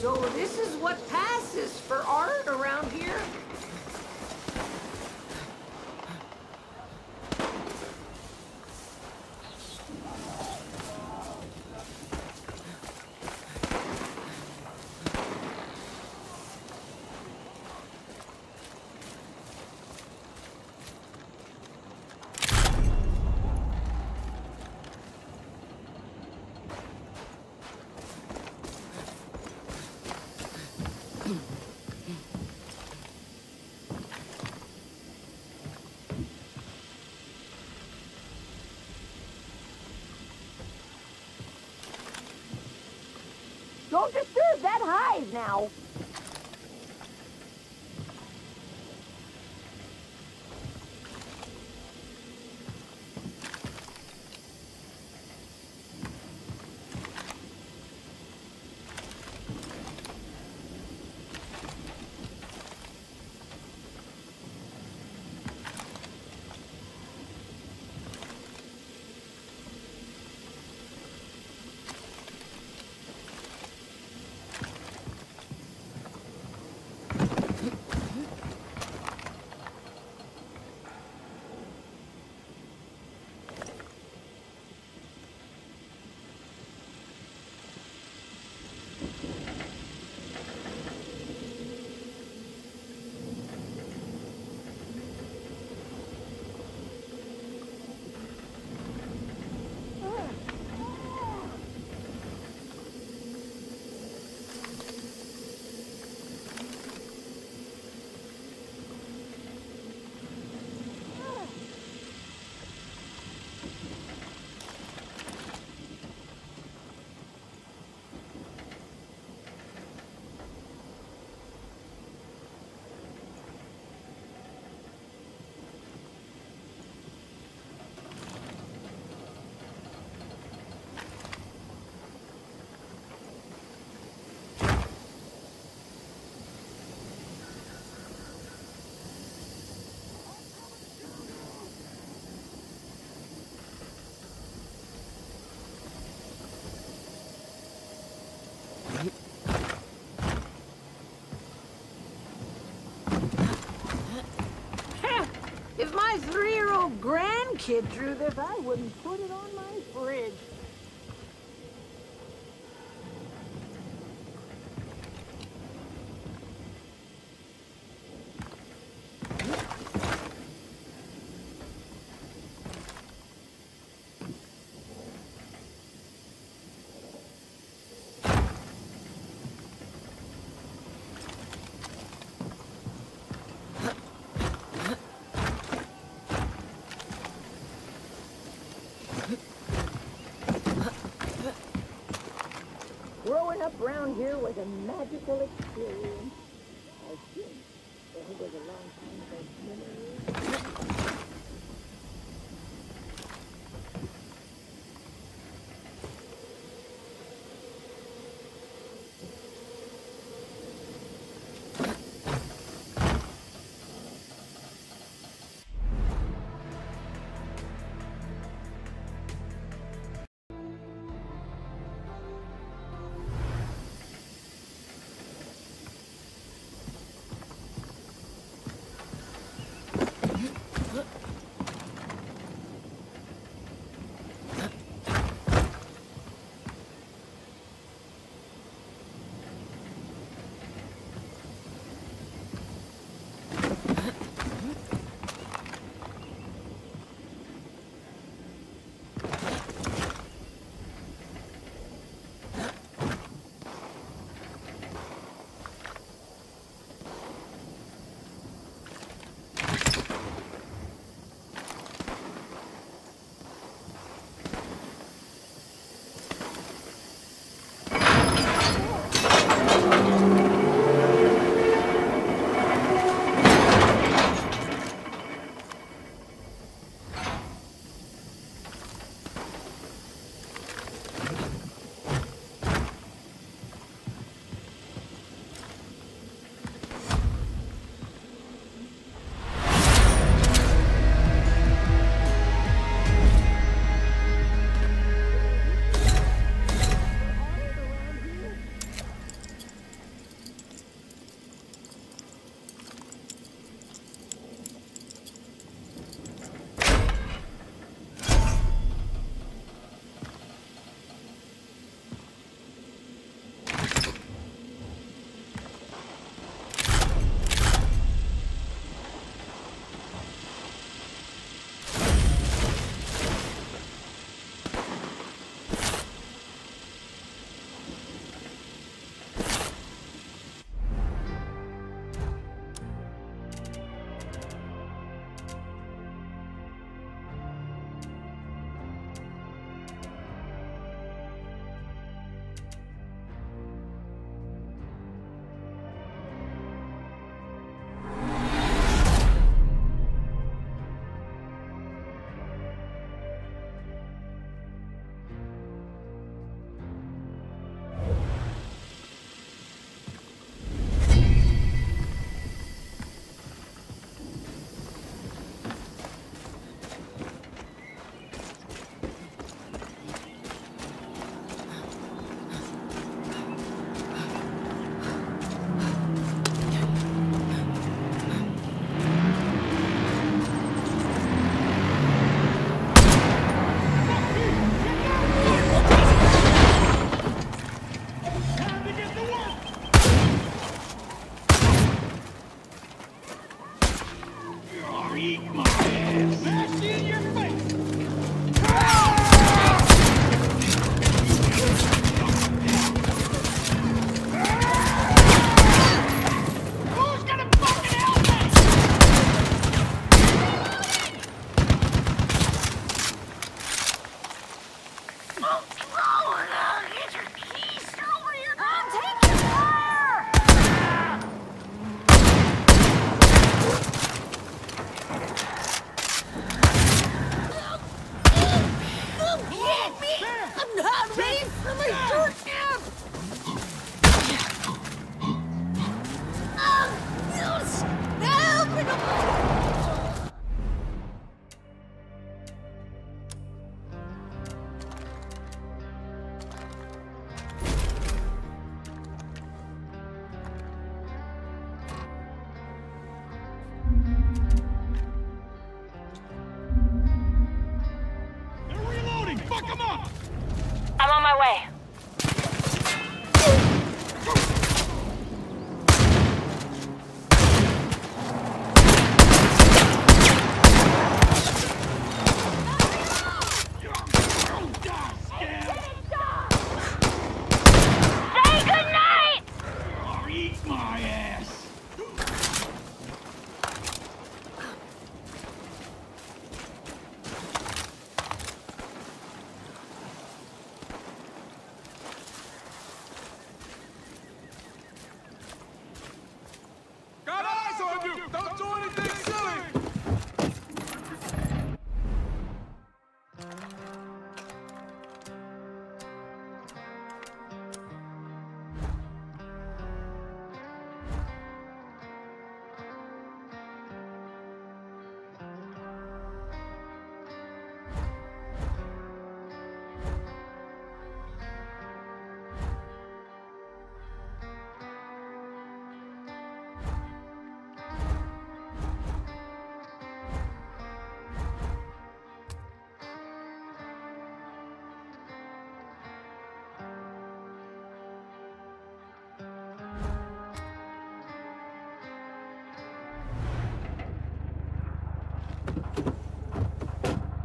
So this is what passes for art around here? Don't disturb that hive now. If my 3-year-old grandkid drew this, I wouldn't put it on my fridge. up round here was a magical experience. I think it was a long time ago.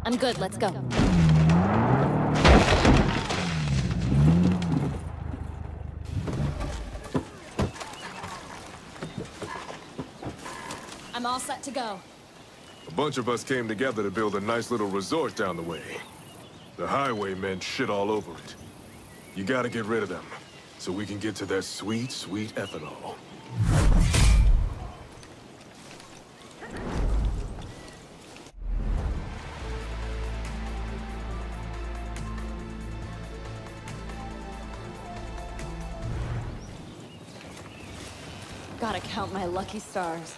I'm good, let's go. I'm all set to go. A bunch of us came together to build a nice little resort down the way. The highway meant shit all over it. You gotta get rid of them, so we can get to that sweet, sweet ethanol. Gotta count my lucky stars.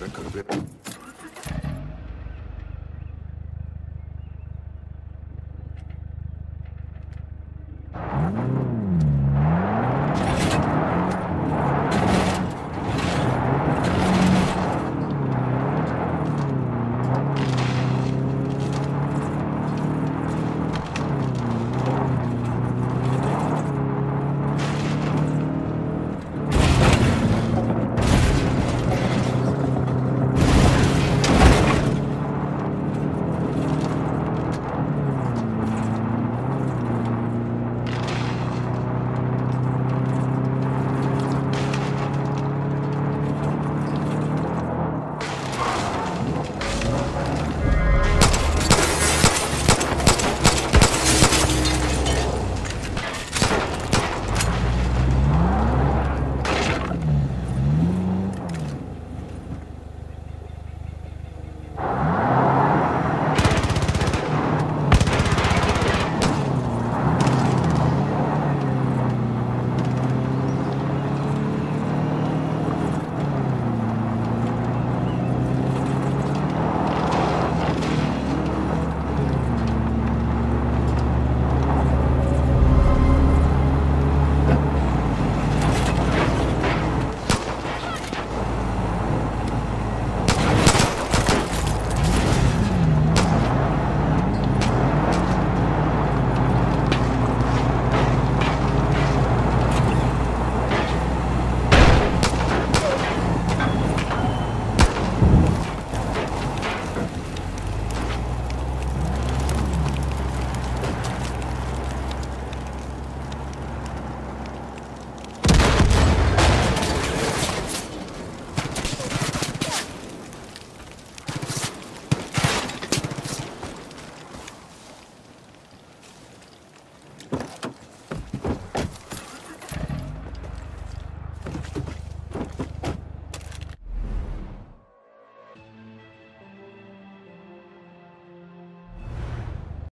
That could have been...